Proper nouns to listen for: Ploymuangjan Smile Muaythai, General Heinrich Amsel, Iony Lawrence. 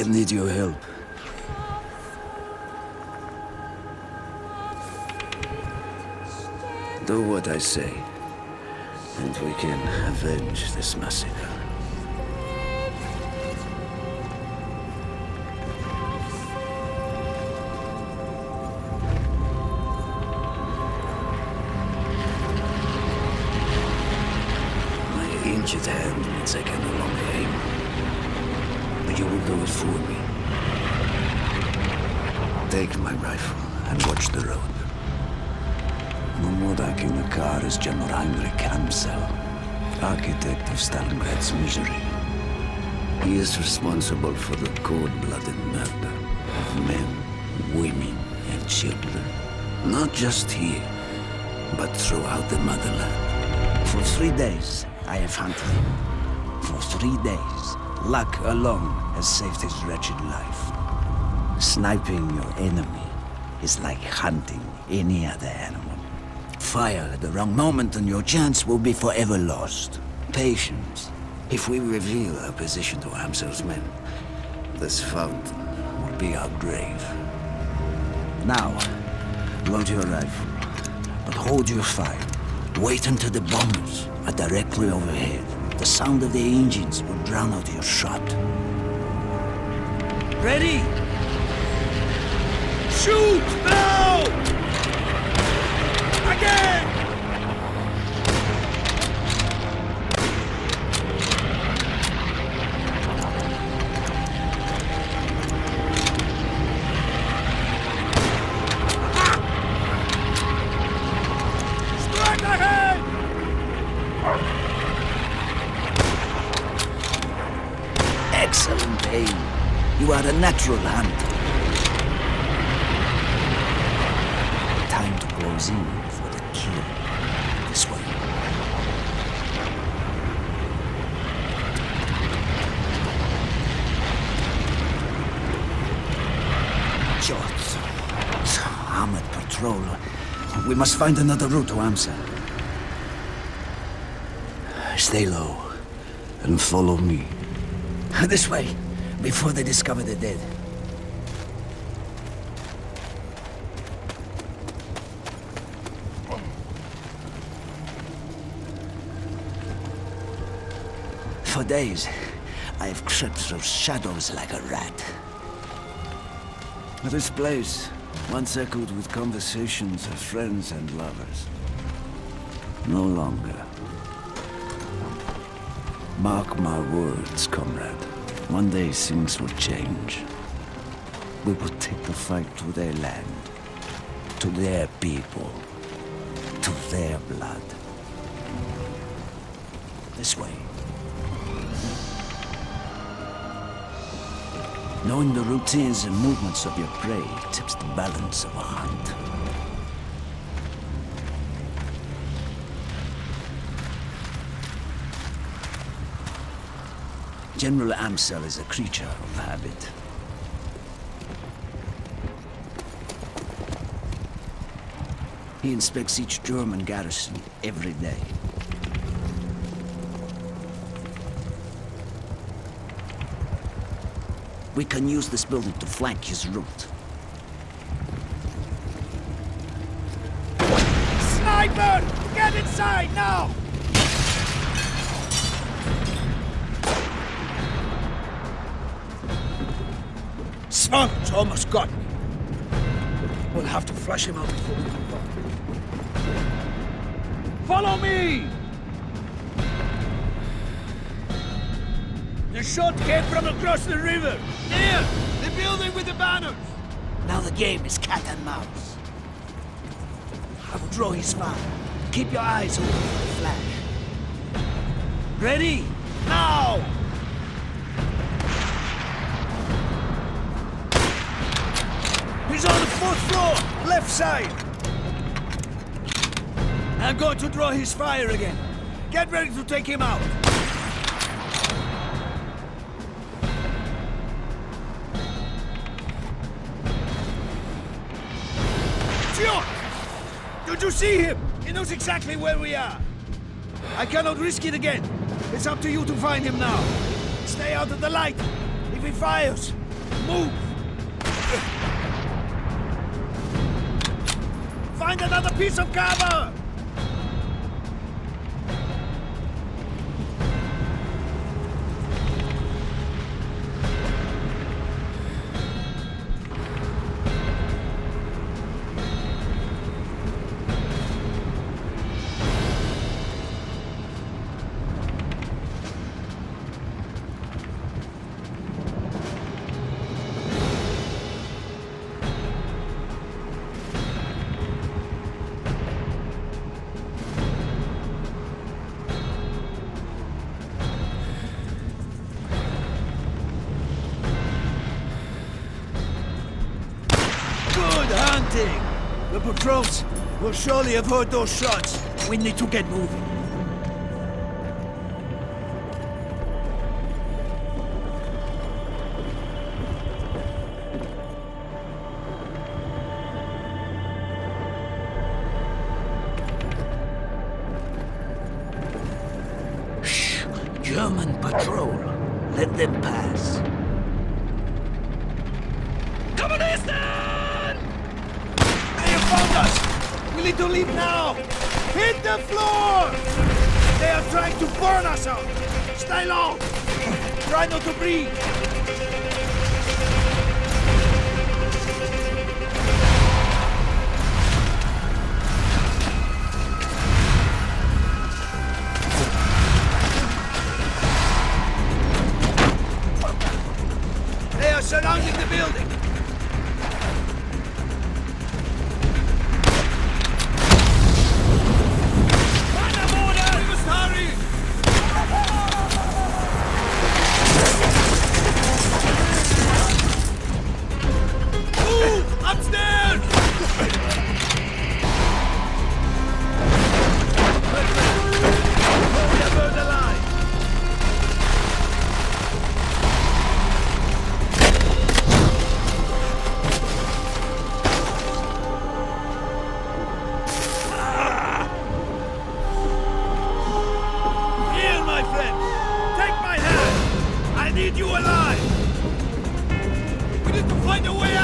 I need your help. Do what I say, and we can avenge this massacre. It hand means I can no longer aim, but you will do it for me. Take my rifle and watch the road. Mumurdak in the car is General Heinrich Amsel, architect of Stalingrad's misery. He is responsible for the cold-blooded murder of men, women, and children. Not just here, but throughout the motherland. For 3 days, I have hunted him. For 3 days, luck alone has saved his wretched life. Sniping your enemy is like hunting any other animal. Fire at the wrong moment and your chance will be forever lost. Patience. If we reveal our position to Amsel's men, this fountain will be our grave. Now, load your rifle, but hold your fire. Wait until the bombers are directly overhead. The sound of the engines will drown out your shot. Ready? Shoot now! Again! Excellent aim. You are a natural hunter. Time to close in for the kill. This way. George, armored patrol. We must find another route to Amsel. Stay low and follow me. This way, before they discover the dead. For days, I have crept through shadows like a rat. This place once echoed with conversations of friends and lovers. No longer. Mark my words, comrade. One day things will change. We will take the fight to their land, to their people, to their blood. This way. Knowing the routines and movements of your prey tips the balance of a hunt. General Amsel is a creature of habit. He inspects each German garrison every day. We can use this building to flank his route. Sniper! Get inside now! Oh, it's almost gone. We'll have to flush him out before we can go. Follow me! The shot came from across the river. There! The building with the banners! Now the game is cat and mouse. I will draw his fire. Keep your eyes open for the flash. Ready? Now! He's on the 4th floor, left side. I'm going to draw his fire again. Get ready to take him out. George! Did you see him? He knows exactly where we are. I cannot risk it again. It's up to you to find him now. Stay out of the light. If he fires, Move! Find another piece of cover! The patrols will surely have heard those shots. We need to get moving. Shh! German patrol. Let them pass. We need to leave now! Hit the floor! They are trying to burn us out! Stay long! Try not to breathe! They are surrounding the building! Find a way out!